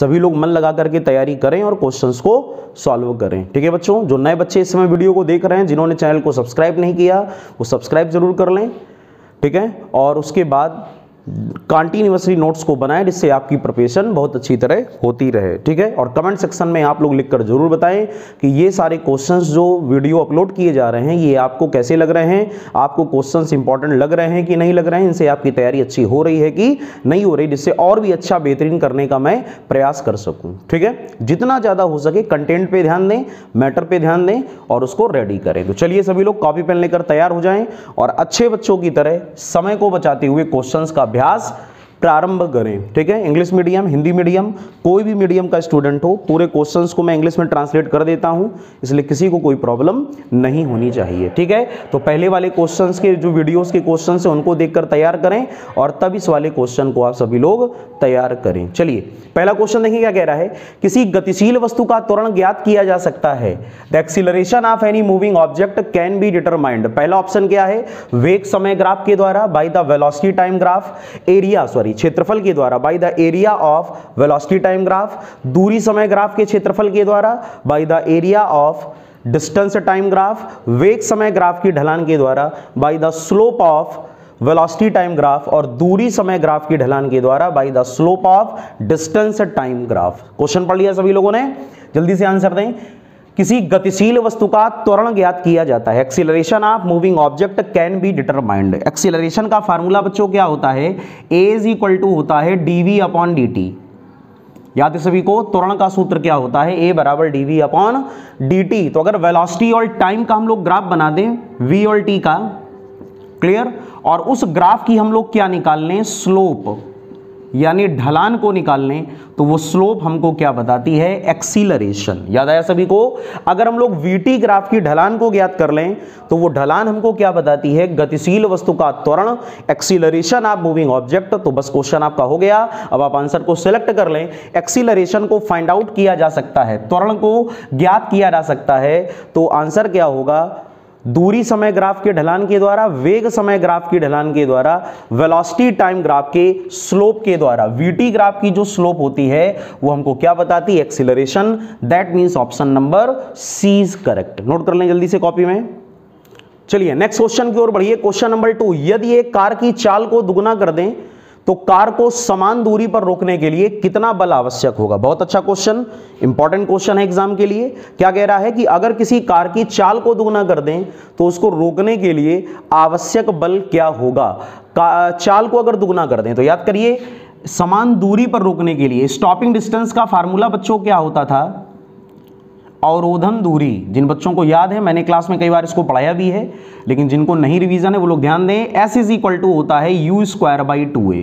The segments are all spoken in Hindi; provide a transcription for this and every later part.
सभी लोग मन लगा करके तैयारी करें और क्वेश्चंस को सॉल्व करें। ठीक है बच्चों, जो नए बच्चे इस समय वीडियो को देख रहे हैं, जिन्होंने चैनल को सब्सक्राइब नहीं किया वो सब्सक्राइब जरूर कर लें। ठीक है, और उसके बाद कंटिन्यूअसली नोट्स को बनाएं जिससे आपकी प्रिपरेशन बहुत अच्छी तरह होती रहे। ठीक है, और कमेंट सेक्शन में आप लोग लिखकर जरूर बताएं कि ये सारे क्वेश्चंस जो वीडियो अपलोड किए जा रहे हैं ये आपको कैसे लग रहे हैं, आपको क्वेश्चंस इंपॉर्टेंट लग रहे हैं कि नहीं लग रहे हैं, इनसे आपकी तैयारी अच्छी हो रही है कि नहीं हो रही, जिससे और भी अच्छा बेहतरीन करने का मैं प्रयास कर सकूँ। ठीक है, जितना ज़्यादा हो सके कंटेंट पर ध्यान दें, मैटर पर ध्यान दें और उसको रेडी करें। तो चलिए सभी लोग कॉपी पेन लेकर तैयार हो जाएँ और अच्छे बच्चों की तरह समय को बचाते हुए क्वेश्चंस का अभ्यास प्रारंभ करें। ठीक है, इंग्लिश मीडियम, हिंदी मीडियम, कोई भी मीडियम का स्टूडेंट हो, पूरे क्वेश्चंस को मैं इंग्लिश में ट्रांसलेट कर देता हूं, इसलिए किसी को कोई प्रॉब्लम नहीं होनी चाहिए। ठीक है, तो पहले वाले क्वेश्चंस के जो वीडियोस के क्वेश्चंस हैं उनको देखकर तैयार करें और तब इस वाले क्वेश्चन को आप सभी लोग तैयार करें। चलिए पहला क्वेश्चन देखिए क्या कह रहा है। किसी गतिशील वस्तु का त्वरण ज्ञात किया जा सकता है। The acceleration of any moving object can be determined. पहला ऑप्शन क्या है? वेग समय ग्राफ के द्वारा, by the velocity time graph, area sorry क्षेत्रफल के द्वारा by the area of velocity time graph, दूरी समय ग्राफ के क्षेत्रफल के द्वारा by the area of distance time graph, वेग समय ग्राफ की ढलान के द्वारा by the slope of velocity time graph और दूरी समय ग्राफ की ढलान के द्वारा by the slope of distance time graph. Question पढ़ लिया सभी लोगों ने? जल्दी से आंसर दें। किसी गतिशील वस्तु का त्वरण ज्ञात किया जाता है। Acceleration of moving object can be determined. Acceleration का फार्मूला बच्चों क्या होता है? a इज इक्वल टू होता है dv अपॉन dt। याद है सभी को? त्वरण का सूत्र क्या होता है? a बराबर dv अपॉन dt। तो अगर वेलोसिटी और टाइम का हम लोग ग्राफ बना दें v और t का, क्लियर, और उस ग्राफ की हम लोग क्या निकाल लें? स्लोप यानी ढलान को निकाल लें, तो वो स्लोप हमको क्या बताती है? एक्सीलरेशन। याद आया सभी को? अगर हम लोग वीटी ग्राफ की ढलान को ज्ञात कर लें तो वो ढलान हमको क्या बताती है? गतिशील वस्तु का त्वरण, एक्सीलरेशन ऑफ मूविंग ऑब्जेक्ट। तो बस क्वेश्चन आपका हो गया, अब आप आंसर को सिलेक्ट कर लें। एक्सीलरेशन को फाइंड आउट किया जा सकता है, त्वरण को ज्ञात किया जा सकता है, तो आंसर क्या होगा? दूरी समय ग्राफ के ढलान के द्वारा, वेग समय ग्राफ की ढलान के द्वारा, वेलोसिटी टाइम ग्राफ के स्लोप के द्वारा। वीटी ग्राफ की जो स्लोप होती है वो हमको क्या बताती है? Acceleration. That means option number C is correct. Note कर लें जल्दी से कॉपी में। चलिए नेक्स्ट क्वेश्चन की ओर बढ़िए। क्वेश्चन नंबर 2, यदि एक कार की चाल को दुगुना कर दें तो कार को समान दूरी पर रोकने के लिए कितना बल आवश्यक होगा? बहुत अच्छा क्वेश्चन, इंपॉर्टेंट क्वेश्चन है एग्जाम के लिए। क्या कह रहा है कि अगर किसी कार की चाल को दुगना कर दें तो उसको रोकने के लिए आवश्यक बल क्या होगा? चाल को अगर दुगना कर दें तो याद करिए समान दूरी पर रोकने के लिए स्टॉपिंग डिस्टेंस का फार्मूला बच्चों क्या होता था? अवरोधन दूरी। जिन बच्चों को याद है, मैंने क्लास में कई बार इसको पढ़ाया भी है, लेकिन जिनको नहीं रिवीजन है वो लोग ध्यान दें। s इज इक्वल टू होता है u square by 2a।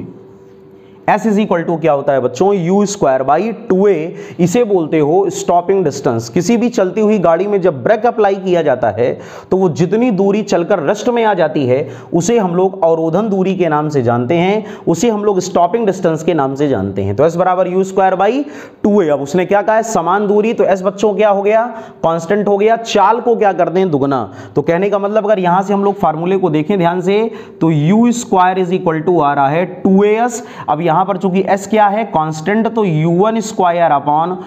s is equal to क्या होता है बच्चों? U square by 2a। इसे बोलते हो स्टॉपिंग डिस्टेंस। किसी भी चलती हुई गाड़ी में जब ब्रेक अप्लाई किया जाता है तो वो जितनी दूरी चलकर रेस्ट में आ जाती है उसे हम लोग अवरोधन दूरी के नाम से जानते हैं, उसे हम लोग स्टॉपिंग डिस्टेंस के नाम से जानते हैं। तो s बराबर यू स्क्वायर बाई 2a। अब उसने क्या कहा है? समान दूरी। तो s बच्चों क्या हो गया? कॉन्स्टेंट हो गया। चाल को क्या करते हैं? दुगना। तो कहने का मतलब अगर यहां से हम लोग फार्मूले को देखें ध्यान से तो you square is equal to आ रहा है 2as। अब यहां पर चूंकि s क्या है? कांस्टेंट, तो u1 square upon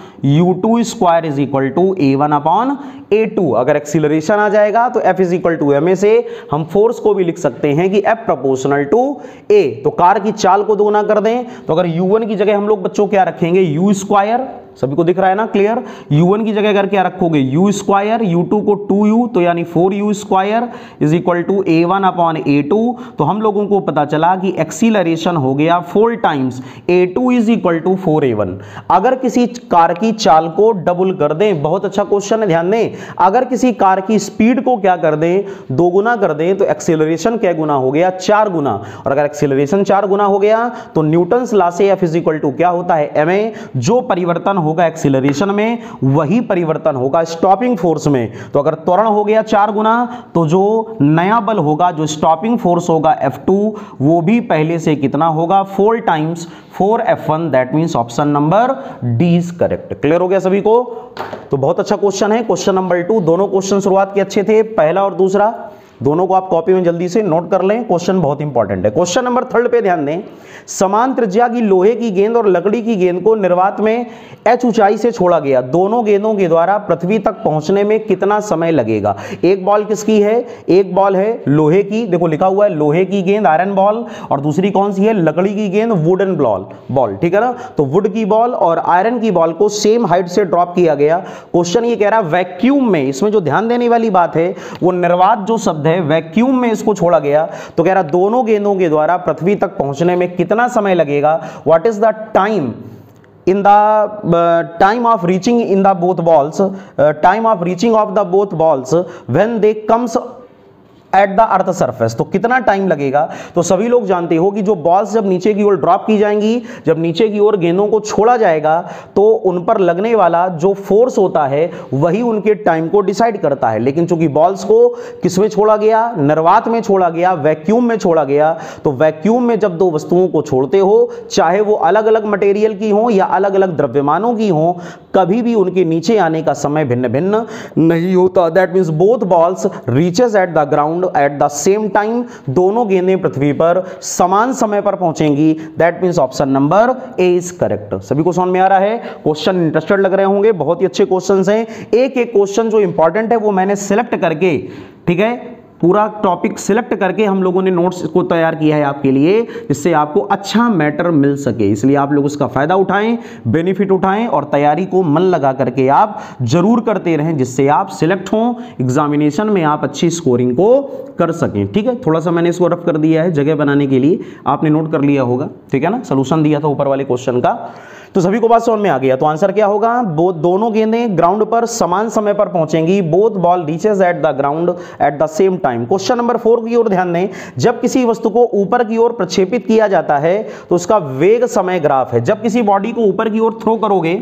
u2 square is equal to a1 upon a2। अगर एक्सीलरेशन आ जाएगा तो f is equal to ma से हम फोर्स को भी लिख सकते हैं कि f प्रोपोर्शनल टू a। तो कार की चाल को दोगुना कर दें तो अगर u1 की जगह हम लोग बच्चों क्या रखेंगे? u square. सभी को दिख रहा है ना? क्लियर। u1 की जगह अगर क्या रखोगे? u स्क्वायर, u2 को 2u तो यानी 4u square is equal to a1 upon a2। तो हम लोगों को पता चला कि एक्सीलरेशन हो गया 4 times a2 is equal to 4a1। अगर किसी कार की चाल को डबल कर दें, बहुत अच्छा क्वेश्चन है ध्यान दें, अगर किसी कार की स्पीड को क्या कर दें? दोगुना कर दें तो एक्सीलरेशन क्या गुना हो गया? 4 गुना। और अगर एक्सीलरेशन 4 गुना हो गया तो न्यूटन लॉ से f इज इक्वल टू क्या होता है? ma। जो परिवर्तन होगा एक्सीलरेशन में वही परिवर्तन होगा स्टॉपिंग फोर्स में। तो अगर त्वरण हो गया 4 गुना तो जो नया बल होगा, जो स्टॉपिंग फोर्स होगा F2, वो भी पहले से कितना होगा? 4 times 4F1। That means option number D is correct. Clear हो गया सभी को? तो बहुत अच्छा क्वेश्चन है क्वेश्चन नंबर 2। दोनों क्वेश्चन शुरुआत के अच्छे थे, पहला और दूसरा। दोनों को आप कॉपी में जल्दी से नोट कर लें, क्वेश्चन बहुत इंपॉर्टेंट है। क्वेश्चन नंबर 3 पे ध्यान दें। समान त्रिज्या की लोहे की गेंद और लकड़ी की गेंद को निर्वात में h ऊंचाई से छोड़ा गया। दोनों गेंदों के द्वारा पृथ्वी तक पहुंचने में कितना समय लगेगा? एक बॉल किसकी है? एक बॉल है लोहे की, देखो लिखा हुआ है लोहे की गेंद आयरन बॉल, और दूसरी कौन सी है? लकड़ी की गेंद वुडन बॉल, ठीक है ना। तो वुड की बॉल और आयरन की बॉल को सेम हाइट से ड्रॉप किया गया। क्वेश्चन ये कह रहा है वैक्यूम में, इसमें जो ध्यान देने वाली बात है वो निर्वात जो शब्द है वैक्यूम में इसको छोड़ा गया। तो कह रहा दोनों गेंदों के द्वारा पृथ्वी तक पहुंचने में कितना समय लगेगा? What is the time in the time of reaching in the both balls, time of reaching of the both balls when they comes at the earth surface. तो कितना टाइम लगेगा? तो सभी लोग जानते हो कि जो बॉल्स जब नीचे की ओर ड्रॉप की जाएंगी, जब नीचे की ओर गेंदों को छोड़ा जाएगा, तो उन पर लगने वाला जो फोर्स होता है वही उनके टाइम को डिसाइड करता है। लेकिन चूंकि बॉल्स को किस में छोड़ा गया? निर्वात में छोड़ा गया, वैक्यूम में छोड़ा गया। तो वैक्यूम में जब दो वस्तुओं को छोड़ते हो, चाहे वो अलग अलग मटेरियल की हो या अलग अलग द्रव्यमानों की हो, कभी भी उनके नीचे आने का समय भिन्न भिन्न नहीं होता। That means both balls reaches at the ground at the same time. दोनों गेंदें पृथ्वी पर समान समय पर पहुंचेंगी। That means option number A is correct. सभी को समझ में आ रहा है? क्वेश्चन इंटरेस्टेड लग रहे होंगे, बहुत ही अच्छे क्वेश्चंस हैं। एक एक क्वेश्चन जो इंपॉर्टेंट है वो मैंने सिलेक्ट करके, ठीक है, पूरा टॉपिक सिलेक्ट करके हम लोगों ने नोट्स को तैयार किया है आपके लिए, जिससे आपको अच्छा मैटर मिल सके। इसलिए आप लोग उसका फायदा उठाएं, बेनिफिट उठाएं और तैयारी को मन लगा करके आप जरूर करते रहें, जिससे आप सिलेक्ट हों, एग्जामिनेशन में आप अच्छी स्कोरिंग को कर सकें। ठीक है, थोड़ा सा मैंने इसको रफ कर दिया है जगह बनाने के लिए, आपने नोट कर लिया होगा, ठीक है ना। सोल्यूशन दिया था ऊपर वाले क्वेश्चन का, तो सभी को बात समझ में आ गया। तो आंसर क्या होगा? दोनों गेंदें ग्राउंड पर समान समय पर पहुंचेंगी। Both ball reaches at the ground at the same time. Question number 4 की ओर ध्यान दें। जब किसी वस्तु को ऊपर की ओर प्रक्षेपित किया जाता है तो उसका वेग समय ग्राफ है। जब किसी बॉडी को ऊपर की ओर थ्रो करोगे,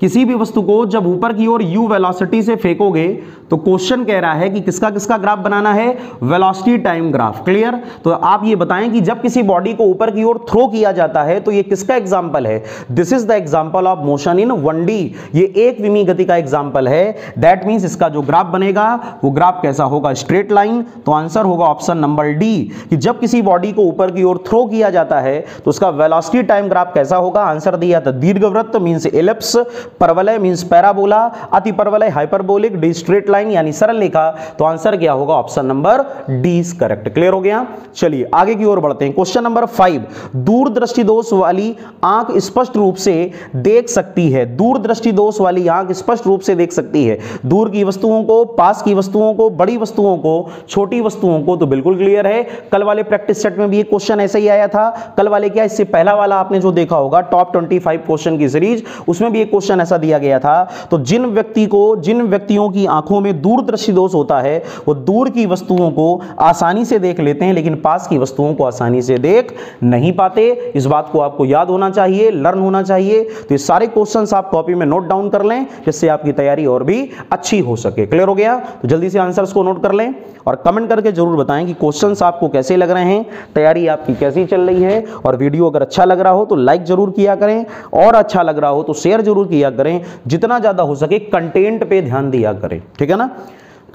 किसी भी वस्तु को जब ऊपर की ओर u वेलोसिटी से फेंकोगे, तो क्वेश्चन कह रहा है कि किसका किसका ग्राफ बनाना है? Velocity time graph. क्लियर? तो आप ये बताएं कि जब किसी बॉडी को ऊपर की ओर थ्रो किया जाता है तो ये किसका एग्जांपल है? This is the example of motion in 1D। ये एकविमीय गति का एग्जांपल है। दैट मींस इसका जो ग्राफ बनेगा वो ग्राफ कैसा होगा? Straight line. तो आंसर होगा ऑप्शन नंबर डी कि जब किसी बॉडी को ऊपर की ओर थ्रो किया जाता है तो उसका वेलोसिटी टाइम ग्राफ कैसा होगा? आंसर दिया था दीर्घवृत्त मींस एलिप्स, परवलय मींस पैराबोला, अति परवलय हाइपरबोलिक, डी स्ट्रेट लाइन यानी सरल रेखा। तो आंसर क्या होगा? Option number D is correct. Clear हो गया? चलिए आगे की ओर बढ़ते हैं। Question number 5। दूरदृष्टि दोष वाली आंख स्पष्ट रूप से देख सकती है। दूरदृष्टि दोष वाली आंख स्पष्ट रूप से देख सकती है। दूर की वस्तुओं को, पास की वस्तुओं को, बड़ी वस्तुओं को, छोटी वस्तुओं को। तो बिल्कुल क्लियर है। कल वाले प्रैक्टिस सेट में भी एक क्वेश्चन ऐसा ही आया था। कल वाले क्या, इससे पहला वाला आपने जो देखा होगा टॉप 25 क्वेश्चन की सीरीज, उसमें भी एक क्वेश्चन ऐसा दिया गया था। तो जिन व्यक्तियों की आंखों में दूरदृष्टि दोष होता है वो दूर की वस्तुओं को आसानी से देख लेते हैं, लेकिन पास की वस्तुओं को आसानी से देख नहीं पाते। इस बात को आपको याद होना चाहिए, लर्न होना चाहिए। तो ये सारे क्वेश्चंस आप कॉपी में नोट डाउन कर लें, जिससे आपकी तैयारी और भी अच्छी हो सके। क्लियर हो गया? तो जल्दी से आंसर्स को नोट कर लें और कमेंट करके जरूर बताएं कि क्वेश्चंस आपको कैसे लग रहे हैं, तैयारी आपकी कैसी चल रही है। और वीडियो अगर अच्छा लग रहा हो तो लाइक जरूर किया करें, और अच्छा लग रहा हो तो शेयर जरूर किया करें। जितना ज्यादा हो सके कंटेंट पे ध्यान दिया करें, ठीक है ना।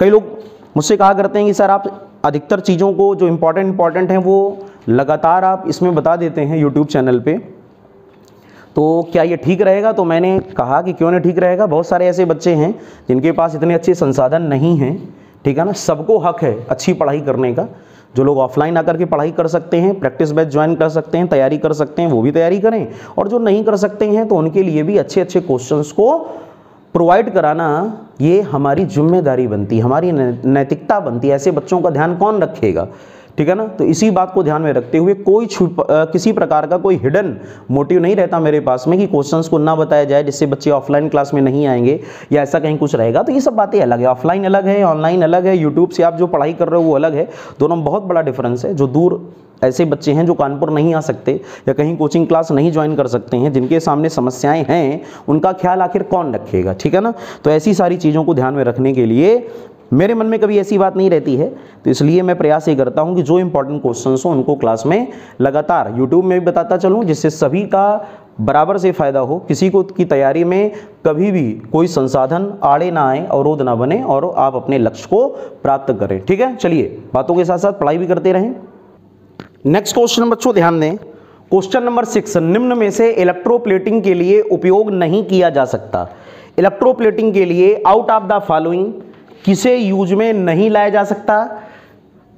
कई लोग मुझसे कहा करते हैं कि सर आप अधिकतर चीज़ों को जो इंपॉर्टेंट हैं वो लगातार आप इसमें बता देते हैं यूट्यूब चैनल पे, तो क्या ये ठीक रहेगा? तो मैंने कहा कि क्यों नहीं ठीक रहेगा। बहुत सारे ऐसे बच्चे हैं जिनके पास इतने अच्छे संसाधन नहीं हैं, ठीक है ना। सबको हक है अच्छी पढ़ाई करने का। जो लोग ऑफलाइन आकर के पढ़ाई कर सकते हैं, प्रैक्टिस बैच ज्वाइन कर सकते हैं, तैयारी कर सकते हैं, वो भी तैयारी करें। और जो नहीं कर सकते हैं तो उनके लिए भी अच्छे अच्छे क्वेश्चंस को प्रोवाइड कराना ये हमारी जिम्मेदारी बनती है, हमारी नैतिकता बनती है। ऐसे बच्चों का ध्यान कौन रखेगा, ठीक है ना। तो इसी बात को ध्यान में रखते हुए कोई किसी प्रकार का कोई हिडन मोटिव नहीं रहता मेरे पास में कि क्वेश्चंस को ना बताया जाए जिससे बच्चे ऑफलाइन क्लास में नहीं आएंगे या ऐसा कहीं कुछ रहेगा। तो ये सब बातें अलग है, ऑफलाइन अलग है, ऑनलाइन अलग है, यूट्यूब से आप जो पढ़ाई कर रहे हो वो अलग है। दोनों में बहुत बड़ा डिफरेंस है। जो दूर ऐसे बच्चे हैं जो कानपुर नहीं आ सकते या कहीं कोचिंग क्लास नहीं ज्वाइन कर सकते हैं, जिनके सामने समस्याएं हैं, उनका ख्याल आखिर कौन रखेगा, ठीक है ना। तो ऐसी सारी चीज़ों को ध्यान में रखने के लिए मेरे मन में कभी ऐसी बात नहीं रहती है। तो इसलिए मैं प्रयास ये करता हूँ कि जो इंपॉर्टेंट क्वेश्चंस हो उनको क्लास में लगातार यूट्यूब में भी बताता चलूँ, जिससे सभी का बराबर से फ़ायदा हो, किसी को की तैयारी में कभी भी कोई संसाधन आड़े ना आए, अवरोध ना बने और आप अपने लक्ष्य को प्राप्त करें। ठीक है, चलिए बातों के साथ साथ पढ़ाई भी करते रहें। नेक्स्ट क्वेश्चन बच्चों ध्यान दें, क्वेश्चन नंबर 6, निम्न में से इलेक्ट्रोप्लेटिंग के लिए उपयोग नहीं किया जा सकता। इलेक्ट्रोप्लेटिंग के लिए आउट ऑफ द फॉलोइंग किसे यूज में नहीं लाया जा सकता?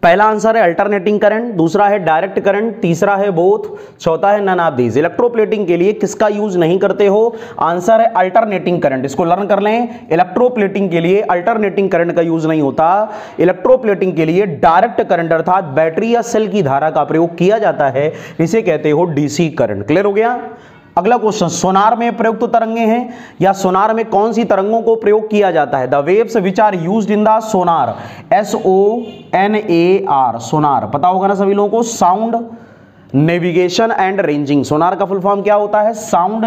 पहला आंसर है अल्टरनेटिंग करंट, दूसरा है डायरेक्ट करंट, तीसरा है बोथ, चौथा है नन ऑफ दीज। इलेक्ट्रोप्लेटिंग के लिए किसका यूज नहीं करते हो? आंसर है अल्टरनेटिंग करंट। इसको लर्न कर लें, इलेक्ट्रोप्लेटिंग के लिए अल्टरनेटिंग करंट का यूज नहीं होता। इलेक्ट्रोप्लेटिंग के लिए डायरेक्ट करंट अर्थात बैटरी या सेल की धारा का प्रयोग किया जाता है, इसे कहते हो डीसी करंट। क्लियर हो गया। अगला क्वेश्चन, सोनार में प्रयुक्त तरंगे हैं या सोनार में कौन सी तरंगों को प्रयोग किया जाता है? The waves which are used in the sonar, SONAR, sonar पता होगा ना सभी लोगों को, sound navigation and ranging. Sonar का फुल फॉर्म क्या होता है? Sound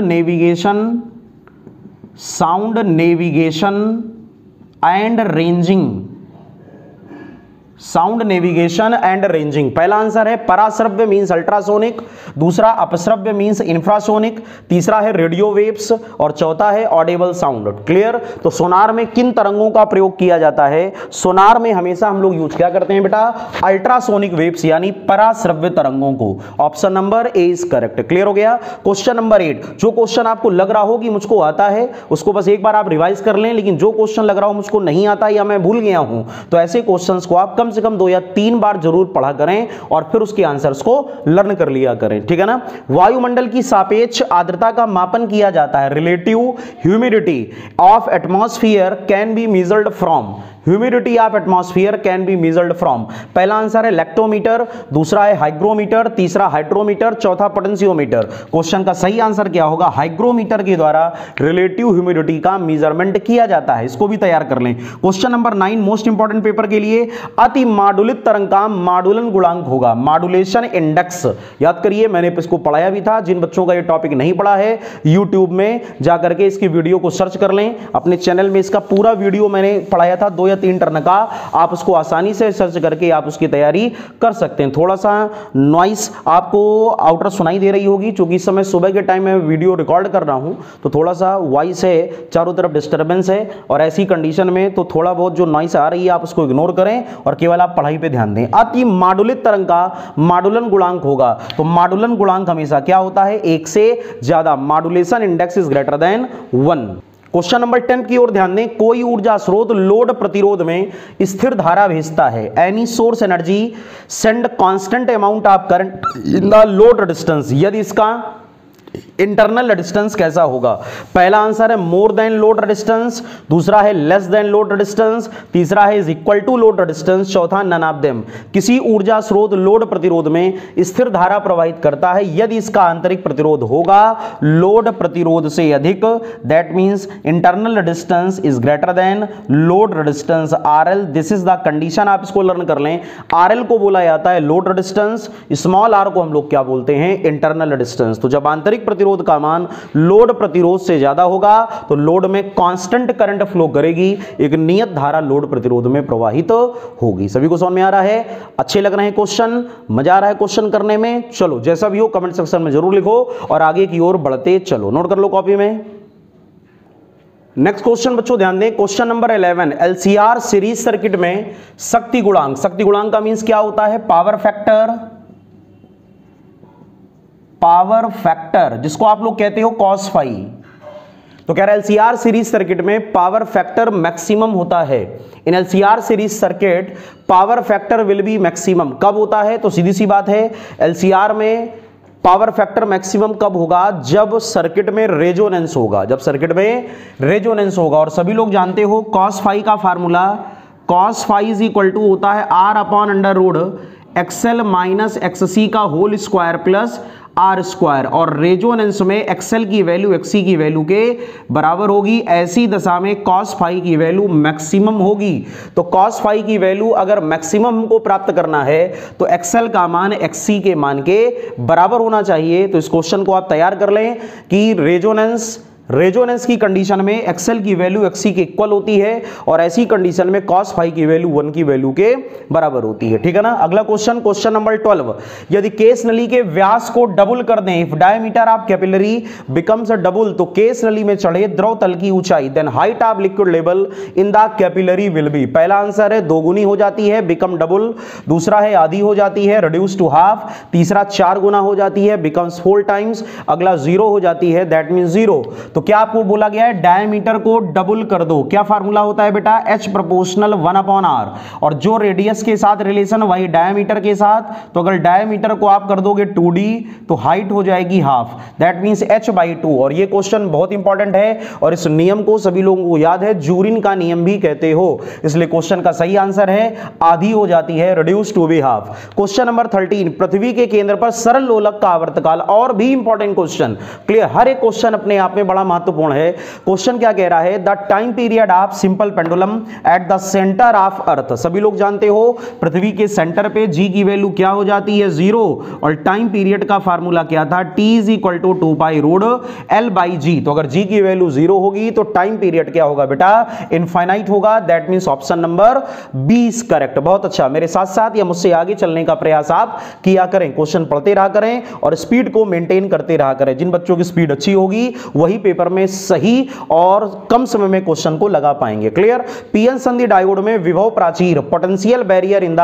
navigation and ranging. पहला आंसर है पराश्रव्य मीन्स अल्ट्रासोनिक, दूसरा अपश्रव्य मीन्स इंफ्रासोनिक, तीसरा है रेडियो वेव्स और चौथा है ऑडिबल साउंड। क्लियर। तो सोनार में किन तरंगों का प्रयोग किया जाता है? सोनार में हमेशा हम लोग यूज क्या करते हैं बेटा? अल्ट्रासोनिक वेव्स यानी पराश्रव्य तरंगों को। Option number A is correct. Clear हो गया। क्वेश्चन नंबर 8, जो क्वेश्चन आपको लग रहा हो कि मुझको आता है उसको बस एक बार आप रिवाइज कर लें, लेकिन जो क्वेश्चन लग रहा हो मुझको नहीं आता या मैं भूल गया हूं तो ऐसे क्वेश्चन को आप कम से कम 2 या 3 बार जरूर पढ़ा करें और फिर उसके आंसर्स को लर्न कर लिया करें। ठीक है ना। वायुमंडल की सापेक्ष आर्द्रता का मापन किया जाता है। Relative humidity of atmosphere can be measured from, humidity of atmosphere can be measured from. पहला आंसर है लैक्टोमीटर, दूसरा है हाइग्रोमीटर, तीसरा हाइड्रोमीटर, चौथा पोटेंशियोमीटर। क्वेश्चन का सही आंसर क्या होगा? हाइग्रोमीटर के द्वारा रिलेटिव ह्यूमिडिटी का मेजरमेंट किया जाता है। इसको भी तैयार कर लें। Question number 9, most important paper के लिए, अति माडुलित तरंग का माडुलन गुणांक होगा, माडुलेशन इंडेक्स। याद करिए, मैंने इसको पढ़ाया भी था। जिन बच्चों का ये टॉपिक नहीं पढ़ा है यूट्यूब में जाकर के इसकी वीडियो को सर्च कर लें। अपने चैनल में इसका पूरा वीडियो मैंने पढ़ाया था, 2 या 3 टर्न का। आप उसको आसानी से सर्च करके आप उसकी तैयारी कर सकते हैं। थोड़ा सा नॉइस आपको आउटर सुनाई दे रही होगी, क्योंकि इस समय सुबह के टाइम में वीडियो रिकॉर्ड कर रहा हूं तो थोड़ा सा वॉइस है, चारों तरफ डिस्टर्बेंस है और ऐसी कंडीशन में तो थोड़ा बहुत जो नॉइस आ रही है आप उसको इग्नोर करें और केवल आप पढ़ाई पे ध्यान दें। अति माडुलित तरंग का माडुलन गुणांक होगा, तो माडुलन गुणांक हमेशा क्या होता है? 1 से ज्यादा। Modulation index is greater than 1। Question number 10 की ओर ध्यान दें, कोई ऊर्जा स्रोत लोड प्रतिरोध में स्थिर धारा भेजता है। Any source energy send constant amount of current in the load resistance, यदि इसका इंटरनल रेजिस्टेंस कैसा होगा? पहला आंसर है मोर देन लोड रेजिस्टेंस, दूसरा है लेस देन लोड रेजिस्टेंस, तीसरा है is equal to load resistance, चौथा नन ऑफ देम। किसी ऊर्जा स्रोत लोड प्रतिरोध में स्थिर धारा प्रवाहित करता है यदि इसका आंतरिक प्रतिरोध होगा लोड प्रतिरोध से अधिक, that means internal resistance is greater than load resistance, RL। This is the condition. आप इसको लर्न कर लें। RL को बोला जाता है लोड रेजिस्टेंस, स्मॉल r को हम लोग क्या बोलते हैं? Internal resistance. तो जब आंतरिक प्रतिरोध का मान लोड प्रतिरोध से ज्यादा होगा तो लोड में कांस्टेंट करंट फ्लो करेगी, एक नियत धारा लोड प्रतिरोध में प्रवाहित होगी। सभी को समझ में आ रहा है? अच्छे लग रहे हैं क्वेश्चन? मजा आ रहा है क्वेश्चन करने में? चलो, जैसा भी हो कमेंट सेक्शन में जरूर लिखो और आगे की ओर बढ़ते चलो। नोट कर लो कॉपी में। नेक्स्ट क्वेश्चन बच्चों ध्यान दें, question number 11, LCR series circuit में शक्ति गुणांक, शक्ति गुणांक का मींस क्या होता है? पावर फैक्टर, पावर फैक्टर जिसको आप लोग कहते हो cos phi। तो कह रहा है LCR सीरीज सर्किट में पावर फैक्टर मैक्सिमम होता है। In LCR series circuit power factor will be maximum. कब होता है? तो सीधी सी बात है LCR में पावर फैक्टर मैक्सिमम कब होगा? जब सर्किट में रेजोनेंस होगा, जब सर्किट में रेजोनेंस होगा। और सभी लोग जानते हो cos phi का formula, cos phi is equal to होता है R/XL - XC का whole square plus R square, और रेजोनेंस में एक्सएल की वैल्यू एक्सी की वैल्यू के बराबर होगी। ऐसी दशा में cos phi की वैल्यू मैक्सिमम होगी। तो cos phi की वैल्यू अगर मैक्सिमम हमको प्राप्त करना है तो एक्सएल का मान एक्सी के मान के बराबर होना चाहिए। तो इस क्वेश्चन को आप तैयार कर लें कि रेजोनेंस रेजोनेंस की कंडीशन में एक्सएल की वैल्यू एक्सी के इक्वल होती है और ऐसी कंडीशन में कॉस फाई की वैल्यू 1 की वैल्यू के बराबर होती है। ठीक है ना। अगला क्वेश्चन, क्वेश्चन नंबर 12, यदि केस नली के व्यास को डबल कर दें, if diameter of capillary becomes a double, तो केस नली में चढ़े द्रव तल की ऊंचाई, then height of liquid level in the capillary will be. पहला आंसर है दोगुनी हो जाती है बिकम डबल, दूसरा है आधी हो जाती है रिड्यूस टू हाफ, तीसरा 4 गुना हो जाती है बिकम्स 4 टाइम्स, अगला 0 हो जाती है दैट मीन 0। तो क्या आपको बोला गया है डायमीटर को डबल कर दो। क्या फार्मूला होता है बेटा, h प्रोपोर्शनल 1/r, और जो रेडियस के साथ रिलेशन वही डायमीटर के साथ, तो अगर डायमीटर को आप कर दोगे 2d तो हाइट हो जाएगी हाफ, दैट मींस h/2। और ये क्वेश्चन बहुत इंपॉर्टेंट है और इस नियम को सभी लोगों को याद है, जूरिन का नियम भी कहते हो, इसलिए क्वेश्चन का सही आंसर है आधी हो जाती है reduce to be half. Question number 13, पृथ्वी के केंद्र पर सरल लोलक का आवर्तकाल, और भी इंपॉर्टेंट क्वेश्चन, क्लियर, हर एक क्वेश्चन अपने आप में बड़ा महत्वपूर्ण है। क्वेश्चन क्या कह रहा है, the time period of simple pendulum at the centre of earth. सभी लोग जानते हो पृथ्वी के सेंटर पे जी की वैल्यू क्या हो जाती है 0, और टाइम पीरियड का फार्मूला क्या था t is equal to 2 pi root l by g। तो अगर g की वैल्यू 0 होगी तो टाइम पीरियड क्या होगा बेटा, इनफाइनाइट होगा, that means option number 20 correct. बहुत अच्छा, मेरे साथ साथ या मुझसे आगे चलने का प्रयास आप किया करें, क्वेश्चन पढ़ते रहा करें और स्पीड को मेंटेन करते रहा करें। जिन बच्चों की स्पीड अच्छी होगी वही पेपर में सही और कम समय में क्वेश्चन को लगा पाएंगे, क्लियर। पीएन संधि डायोड में विभव प्राचीर potential barrier in the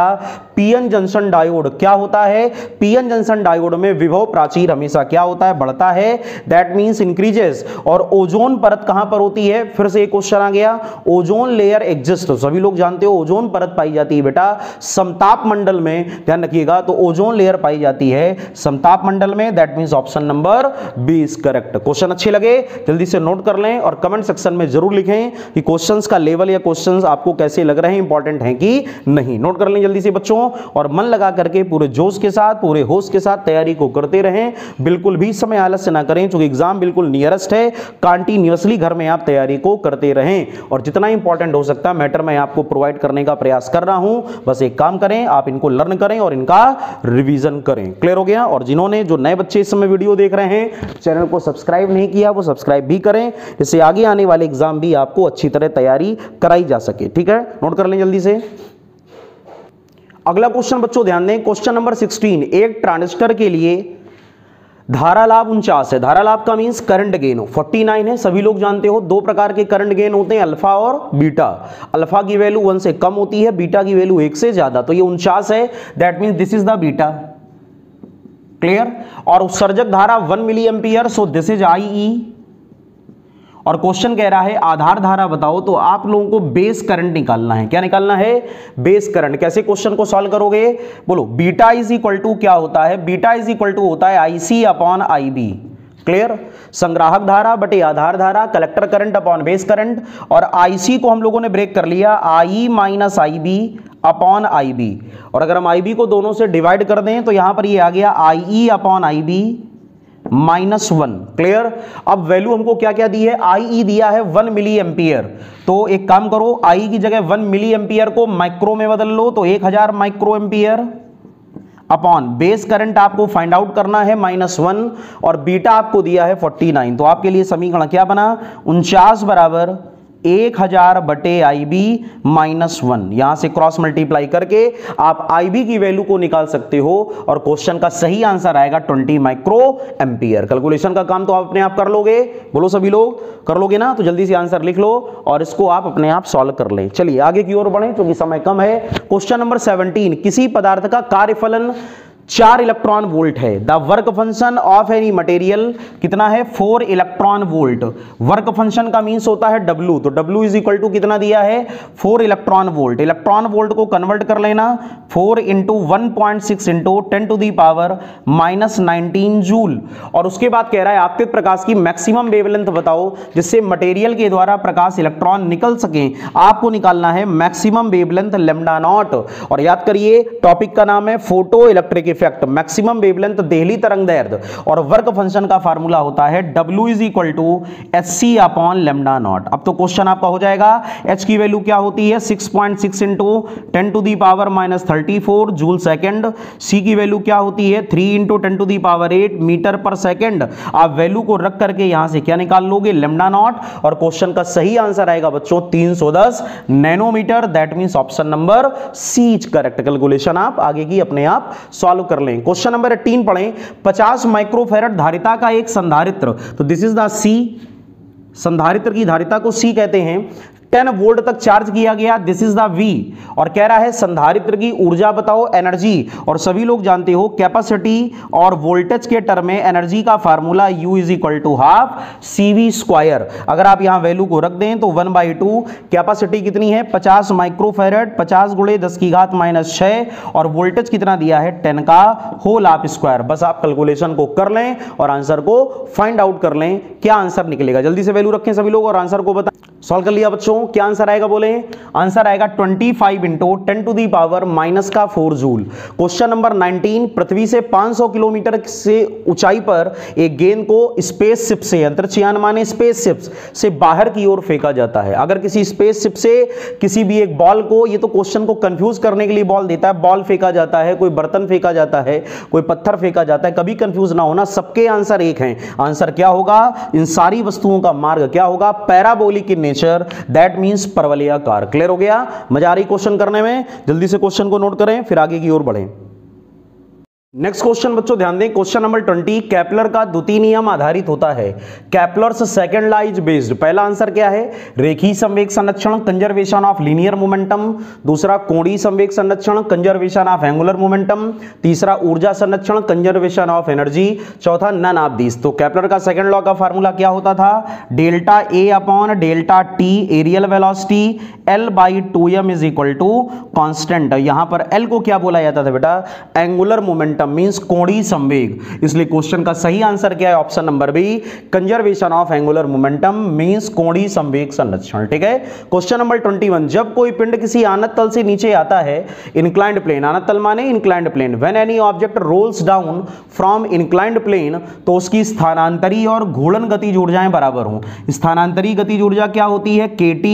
PN junction diode क्या होता है, पीएन जंक्शन डायोड में विभव प्राचीर हमेशा क्या होता है, बढ़ता है, दैट मींस इंक्रीजेस। और ओजोन परत कहां पर होती है, फिर से एक क्वेश्चन आ गया, ओजोन लेयर एग्जिस्ट, सभी लोग जानते हो ओजोन परत पाई जाती है बेटा समताप मंडल में, ध्यान रखिएगा, तो ओजोन लेयर पाई जाती है समताप मंडल में, that means option number 20 correct. Question अच्छे लगे जल्दी से नोट कर लें और कमेंट सेक्शन में जरूर लिखें कि क्वेश्चंस का लेवल या क्वेश्चंस आपको कैसे लग रहे हैं, इंपॉर्टेंट हैं कि नहीं। नोट कर लें जल्दी से बच्चों और मन लगा करके पूरे जोश के साथ, पूरे होश के साथ तैयारी को करते रहें, बिल्कुल भी समय आलस्य ना करें क्योंकि एग्जाम बिल्कुल नियरेस्ट है। कंटिन्यूअसली घर में आप तैयारी को करते रहें और जितना इंपॉर्टेंट हो सकता है मैटर मैं आपको प्रोवाइड करने का प्रयास कर रहा हूं। बस एक काम करें, आप इनको लर्न करें और इनका रिवीजन करें, क्लियर हो गया। और जिन्होंने जो नए बच्चे इस समय वीडियो देख रहे हैं चैनल को सब्सक्राइब नहीं किया वो सब्सक्राइब भी करें, जिससे आगे आने वाले एग्जाम भी आपको अच्छी तरह तैयारी कराई जा सके, ठीक है। नोट कर लें जल्दी से। अगला क्वेश्चन बच्चों ध्यान दें, क्वेश्चन नंबर 16, एक ट्रांजिस्टर के लिए धारा लाभ 49 है, धारा लाभ का मींस करंट गेन 49 है। सभी लोग जानते हो दो प्रकार के करंट गेन होते हैं, अल्फा और बीटा। अल्फा की वैल्यू 1 से कम होती है, बीटा की वैल्यू 1 से ज्यादा, तो ये 49 है, that means this is the beta, clear. और उत्सर्जक धारा 1 milli ampere, so this is IE. और क्वेश्चन कह रहा है आधार धारा बताओ, तो आप लोगों को बेस करंट निकालना है। क्या निकालना है, बेस करंट। कैसे क्वेश्चन को सॉल्व करोगे, बोलो, बीटा इज इक्वल टू क्या होता है, बीटा इज इक्वल टू होता है आईसी अपॉन आईबी, क्लियर। संग्राहक धारा बटे आधार धारा, collector current upon base current. और आईसी को हम लोगों ने ब्रेक कर लिया, I minus IB upon IB, और अगर हम आईबी को दोनों से डिवाइड कर दें तो यहां पर ये आ गया आईई अपॉन आईबी -1, क्लियर। अब वैल्यू हमको क्या क्या दी है, आई दिया है 1 मिली एम्पियर, तो एक काम करो आई की जगह 1 मिली एम्पियर को माइक्रो में बदल लो, तो 1000 micro ampere upon base current आपको फाइंड आउट करना है -1, और बीटा आपको दिया है 49, तो आपके लिए समीकरण क्या बना 49 बराबर 1000 बटे आईबी -1। यहां से क्रॉस मल्टीप्लाई करके आप आईबी की वैल्यू को निकाल सकते हो और क्वेश्चन का सही आंसर आएगा 20 माइक्रो एम्पियर। कैलकुलेशन का काम तो आप अपने आप कर लोगे, बोलो सभी लोग कर लोगे ना, तो जल्दी से आंसर लिख लो और इसको आप अपने आप सॉल्व कर लें। चलिए आगे की ओर बढ़े क्योंकि समय कम है। क्वेश्चन नंबर 17, किसी पदार्थ का कार्यफलन 4 इलेक्ट्रॉन वोल्ट है, the work function of any material कितना है 4 इलेक्ट्रॉन वोल्ट। वर्क फंक्शन का मीन्स होता है W, तो W इज इक्वल टू कितना दिया है 4 इलेक्ट्रॉन वोल्ट। इलेक्ट्रॉन वोल्ट को कन्वर्ट कर लेना, 4 × 1.6 × 10⁻¹⁹ जूल। और उसके बाद कह रहा है आपतित प्रकाश की मैक्सिमम वेवलेंथ बताओ जिससे मटेरियल के द्वारा प्रकाश इलेक्ट्रॉन निकल सके। आपको निकालना है मैक्सिमम वेवलेंथ लैम्डा नॉट, और याद करिए टॉपिक का नाम है photo electric effect maximum wavelength देहली तरंग दैर्ध्य और वर्क फंक्शन का फार्मूला होता है W is equal to hc upon lambda naught. अब तो क्वेश्चन आपका हो जाएगा h की वैल्यू क्या होती है 6.6 इंटू 10⁻³ जूल सेकेंड, c की वैल्यू क्या होती है 3 × 10⁸ मीटर पर सेकेंड। आप वैल्यू को रख करके यहां से क्या निकाल लोगे लैम्डा नॉट और क्वेश्चन का सही आंसर आएगा बच्चों 310 nanometre. That means option number C is correct. Calculation आप आगे की अपने आप सॉल्व कर लें। क्वेश्चन नंबर 18 पढ़ें 50 माइक्रोफैरड धारिता का एक संधारित्र, तो दिस इज द सी, संधारित्र की धारिता को सी कहते हैं। 10 वोल्ट तक चार्ज किया गया, दिस इज द वी। और कह रहा है संधारित्र की ऊर्जा बताओ एनर्जी, और सभी लोग जानते हो कैपेसिटी और वोल्टेज के टर्म में एनर्जी का formula U is equal to half CV square. अगर आप यहां वैल्यू को रख दें तो 1/2 कैपेसिटी कितनी है 50 माइक्रोफेरेड 50 × 10⁻⁶ और वोल्टेज कितना दिया है 10⁰²। बस आप कैलकुलेशन को कर लें और आंसर को फाइंड आउट कर लें क्या आंसर निकलेगा। जल्दी से वैल्यू रखें सभी लोग और आंसर को बताएं। सॉल्व कर लिया बच्चों, क्या आंसर आएगा बोले, आंसर आएगा 25 × 10⁻⁴ जूल। क्वेश्चन नंबर 19 पृथ्वी से 500 किलोमीटर से ऊंचाई पर एक गेंद को स्पेसशिप से, अंतरिक्ष यान माने स्पेसशिप से, बाहर की ओर फेंका जाता है। अगर किसी स्पेसशिप से किसी भी एक बॉल को, ये तो क्वेश्चन को कंफ्यूज करने के लिए बॉल देता है, बॉल फेंका जाता है, कोई बर्तन फेंका जाता है, कोई पत्थर फेंका जाता है, कभी कंफ्यूज ना होना, सबके आंसर एक है। आंसर क्या होगा, इन सारी वस्तुओं का मार्ग क्या होगा parabolic in nature, that means परवलयाकार। क्लियर हो गया, मजा आ रही क्वेश्चन करने में। जल्दी से क्वेश्चन को नोट करें फिर आगे की ओर बढ़ें। नेक्स्ट क्वेश्चन बच्चों ध्यान दें, क्वेश्चन नंबर 20 कैपलर का द्वितीय नियम आधारित होता है Kepler's second law is based. पहला आंसर क्या है रेखीय संवेग संरक्षण कंजर्वेशन ऑफ लीनियर मोमेंटम, दूसरा कोणीय संवेग संरक्षण कंजर्वेशन ऑफ एंगुलर मोमेंटम, तीसरा ऊर्जा संरक्षण कंजर्वेशन ऑफ एनर्जी, चौथा नन ऑफ दिस। तो कैपलर का सेकंड लॉ का फार्मूला क्या होता था ΔA/ΔT areal velocity L/2m is equal to constant. यहां पर एल को क्या बोला जाता था बेटा एंगुलर मोमेंटम मींस कोणीय संवेग, इसलिए क्वेश्चन का सही आंसर क्या है option number B conservation of angular momentum means कोणीय संवेग संरक्षण। ठीक है, क्वेश्चन नंबर 21 जब कोई पिंड किसी आनत तल से नीचे आता है इंक्लाइंड प्लेन, आनत तल माने inclined plane, when any object rolls down from inclined plane तो उसकी स्थानांतरी और घूर्णन गतिज ऊर्जाएं बराबर हों। स्थानांतरी गतिज ऊर्जा क्या होती है kT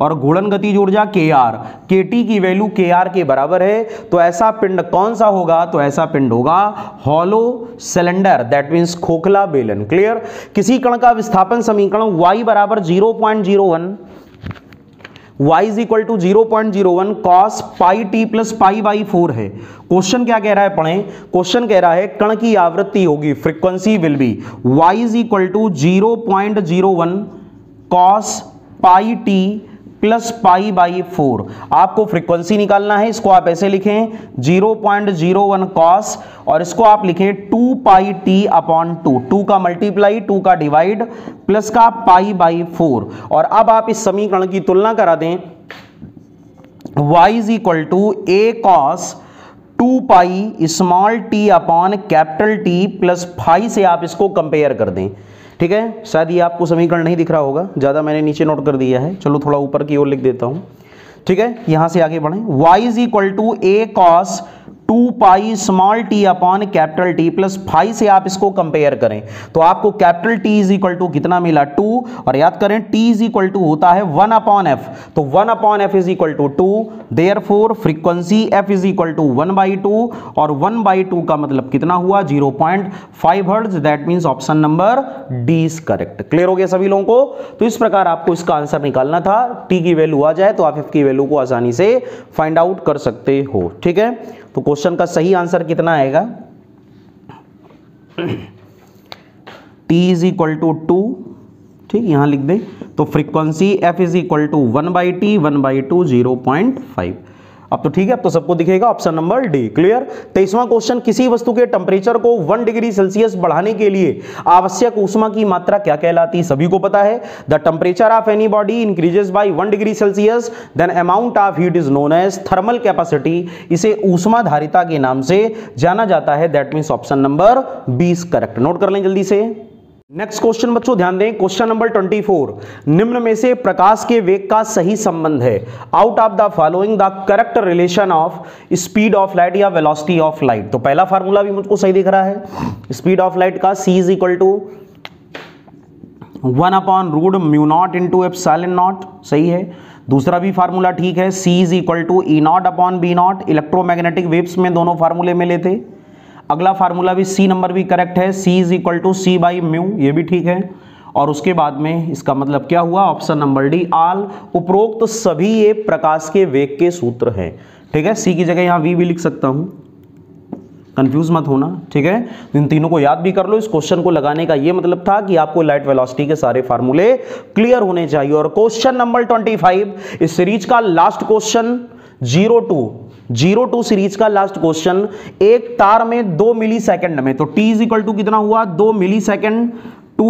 और घूर्णन गतिज ऊर्जा kr, kT की वैल्यू kr के बराबर है। तो ऐसा पिंड कौन सा होगा, तो ऐसा पिंड होगा हॉलो सिलेंडर, दैट मींस खोखला बेलन। क्लियर, किसी कण का विस्थापन समीकरण y = 0.01 y = 0.01 cos πt plus π/4 है। क्वेश्चन क्या कह रहा है पढ़ें, क्वेश्चन कह रहा है कण की आवृत्ति होगी frequency will be y = 0.01 cos πt plus π/4। आपको फ्रीक्वेंसी निकालना है, इसको आप ऐसे लिखें 0.01 cos और इसको आप लिखें 2πt/2, 2 का मल्टीप्लाई 2 का डिवाइड प्लस का π/4। और अब आप इस समीकरण की तुलना करा दें y = a cos 2πt/T plus 5 से आप इसको कंपेयर कर दें। ठीक है, शायद ये आपको समीकरण नहीं दिख रहा होगा, ज़्यादा मैंने नीचे नोट कर दिया है, चलो थोड़ा ऊपर की ओर लिख देता हूँ। ठीक है, यहाँ से आगे बढ़ें y = a cos 2πt/T plus 5 से आप इसको कंपेयर करें तो आपको T = कितना मिला 2, और याद करें T = होता है 1/f, तो 1/f = 2, देयरफॉर फ्रीक्वेंसी f = 1/2 और 1/2 का मतलब कितना हुआ 0.5 hertz, that means option number D is correct. Clear हो गया सभी लोगों को, तो इस प्रकार आपको इसका आंसर निकालना था। टी की वैल्यू आ जाए तो आप f की वैल्यू को आसानी से फाइंड आउट कर सकते हो। ठीक है, तो क्वेश्चन का सही आंसर कितना आएगा T = 2, ठीक यहां लिख दे, तो फ्रीक्वेंसी f = 1/T 1/2 0.5। अब तो ठीक है, अब तो सबको दिखेगा ऑप्शन नंबर डी। क्लियर, 23वां क्वेश्चन किसी वस्तु के टेम्परेचर को 1°C बढ़ाने के लिए आवश्यक ऊष्मा की मात्रा क्या कहलाती है, सभी को पता है the temperature of any body increases by 1°C then amount of heat is known as thermal capacity, इसे ऊष्मा धारिता के नाम से जाना जाता है, that means option number B correct. Note कर लें जल्दी से। नेक्स्ट क्वेश्चन बच्चों ध्यान दें, क्वेश्चन नंबर 24, निम्न में से प्रकाश के वेग का सही संबंध है। Out of the following the correct relation of speed of light या वेलोसिटी ऑफ लाइट। तो पहला फार्मूला भी मुझको सही दिख रहा है, स्पीड ऑफ लाइट का c is equal to 1/√μ0 into epsilon not, सही है। दूसरा भी फार्मूला ठीक है, c is equal to E0/B0, electromagnetic waves में दोनों फार्मूले मिले थे। अगला फार्मूला भी c नंबर भी करेक्ट है, c is equal to C/μ, ये भी ठीक है। और उसके बाद में इसका मतलब क्या हुआ, ऑप्शन नंबर डी आल उपरोक्त तो सभी ये प्रकाश के वेग के सूत्र हैं, ठीक है। c की जगह यहाँ v भी लिख सकता हूँ, कंफ्यूज मत होना, ठीक है। इन तीनों को याद भी कर लो। इस क्वेश्चन को लगाने का ये मतलब था कि आपको लाइट वेलोसिटी के सारे फार्मूले क्लियर होने चाहिए। और क्वेश्चन नंबर 25 इस सीरीज का लास्ट क्वेश्चन, 02 सीरीज का लास्ट क्वेश्चन, एक तार में 2 मिलीसेकंड में, तो t इज इक्वल टू कितना हुआ 2 मिलीसेकंड, 2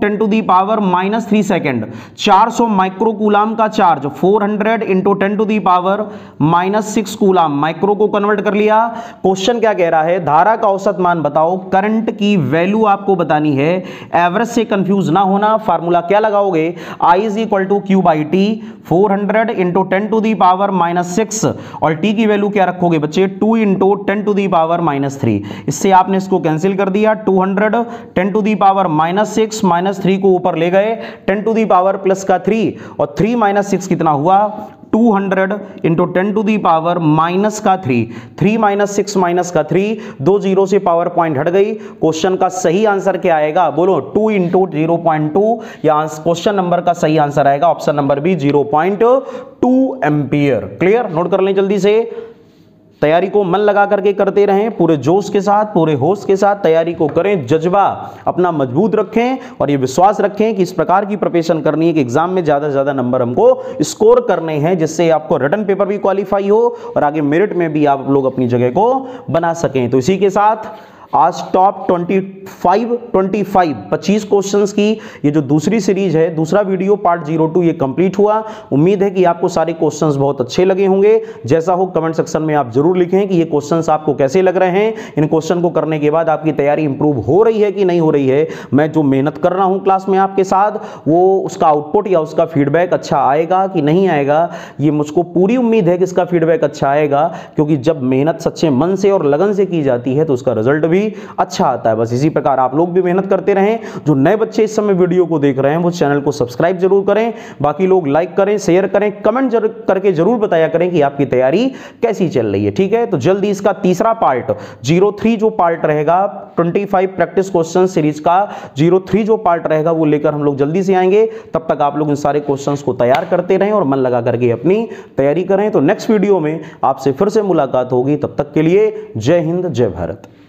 × 10⁻³ सेकेंड, 400 माइक्रोकूलाम का चार्ज 400 × 10⁻⁶ कूलाम, माइक्रो को कन्वर्ट कर लिया। क्वेश्चन क्या कह रहा है, धारा का औसत मान बताओ, करंट की वैल्यू आपको बतानी है, एवरेज से कंफ्यूज ना होना। फार्मूला क्या लगाओगे, I = Q/T, 400 × 10⁻⁶, और t की वैल्यू क्या रखोगे बच्चे, 2 × 10⁻⁻⁶। इससे आपने इसको कैंसिल कर दिया, 200 × 10⁻⁻⁶ -3 को ऊपर ले गए, 10⁻+3 और 3 - 6 कितना हुआ 200 × 10⁻⁻⁶, 3 - 6 - 3, 2 0 से पावर पॉइंट हट गई। क्वेश्चन का सही आंसर क्या आएगा बोलो, 2 × 0.2, या क्वेश्चन नंबर का सही आंसर आएगा option number B 0.2 ampere. Clear, note कर लें जल्दी से, तैयारी को मन लगा करके करते रहें, पूरे जोश के साथ पूरे होश के साथ तैयारी को करें, जज्बा अपना मजबूत रखें और ये विश्वास रखें कि इस प्रकार की प्रिपरेशन करनी है कि एग्जाम में ज़्यादा से ज़्यादा नंबर हमको स्कोर करने हैं, जिससे आपको रिटन पेपर भी क्वालिफाई हो और आगे मेरिट में भी आप लोग अपनी जगह को बना सकें। तो इसी के साथ आज टॉप 25 क्वेश्चंस की ये जो दूसरी सीरीज है, दूसरा वीडियो पार्ट 02 ये कंप्लीट हुआ। उम्मीद है कि आपको सारे क्वेश्चंस बहुत अच्छे लगे होंगे। जैसा हो कमेंट सेक्शन में आप जरूर लिखें कि ये क्वेश्चंस आपको कैसे लग रहे हैं, इन क्वेश्चन को करने के बाद आपकी तैयारी इंप्रूव हो रही है कि नहीं हो रही है। मैं जो मेहनत कर रहा हूँ क्लास में आपके साथ, वो उसका आउटपुट या उसका फीडबैक अच्छा आएगा कि नहीं आएगा, ये मुझको पूरी उम्मीद है कि इसका फीडबैक अच्छा आएगा, क्योंकि जब मेहनत सच्चे मन से और लगन से की जाती है तो उसका रिजल्ट अच्छा आता है। बस इसी प्रकार आप लोग भी मेहनत करते रहें। जो नए बच्चे इस समय वीडियो को देख रहे हैं वो चैनल को सब्सक्राइब जरूर करें, बाकी लोग लाइक करें, शेयर करें, कमेंट करके जरूर बताया करें कि आपकी तैयारी कैसी चल रही है, ठीक है। तो जल्दी इसका तीसरा पार्ट 03 जो पार्ट रहेगा, 25 प्रैक्टिस क्वेश्चन सीरीज का 03 जो पार्ट रहेगा वो लेकर हम लोग जल्दी से आएंगे। तब तक आप लोग इन सारे क्वेश्चन को तैयार करते रहें और मन लगा करके अपनी तैयारी करें। तो नेक्स्ट वीडियो में आपसे फिर से मुलाकात होगी, तब तक के लिए जय हिंद जय भारत।